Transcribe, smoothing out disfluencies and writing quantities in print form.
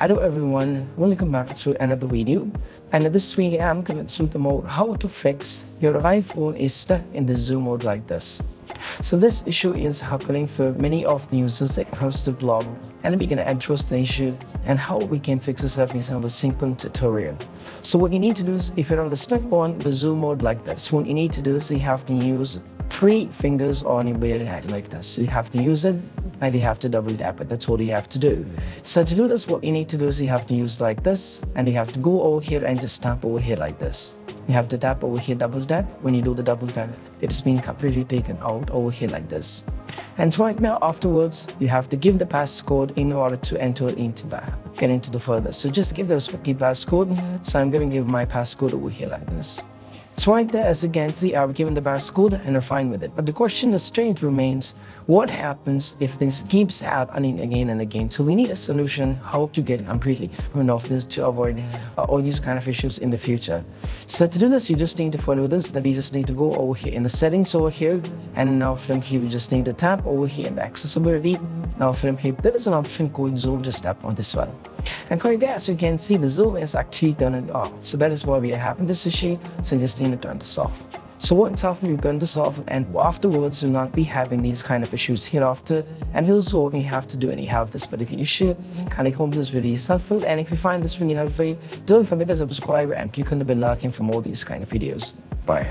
Hello everyone, welcome back to another video, and this week I'm going to do more how to fix your iPhone is stuck in the zoom mode like this. So this issue is happening for many of the users across the blog, and we can address the issue and how we can fix this up in a simple tutorial. So what you need to do is, if you're on the stuck on the zoom mode like this, what you need to do is you have to use three fingers on your bare hand like this. You have to use it and you have to double tap it. That's all you have to do. So to do this, what you need to do is you have to use like this, and you have to go over here and just tap over here like this. You have to tap over here, double tap. When you do the double tap, it's been completely taken out over here like this. And right now afterwards, you have to give the passcode in order to enter into that, get into the further. So just give the respective passcode. So I'm going to give my passcode over here like this. So right there, as you can see, I've given the passcode and I'm fine with it. But the question straight remains, what happens if this keeps happening again and again? So we need a solution how to get completely rid of this to avoid all these kind of issues in the future. So to do this, you just need to follow this, that you just need to go over here in the settings over here. And now from here, you just need to tap over here in the accessibility. Now from here, there is an option called zoom, just tap on this one. And right there, as you can see, the zoom is actually turned off. So that is why we are having this issue. So you just need to turn this off. So once after you turn this off, and afterwards you'll not be having these kind of issues hereafter. And here's what you have to do when you have this particular issue. And I hope this video is helpful. And if you find this video helpful, don't forget to subscribe and click on the bell icon for more of these kind of videos. Bye.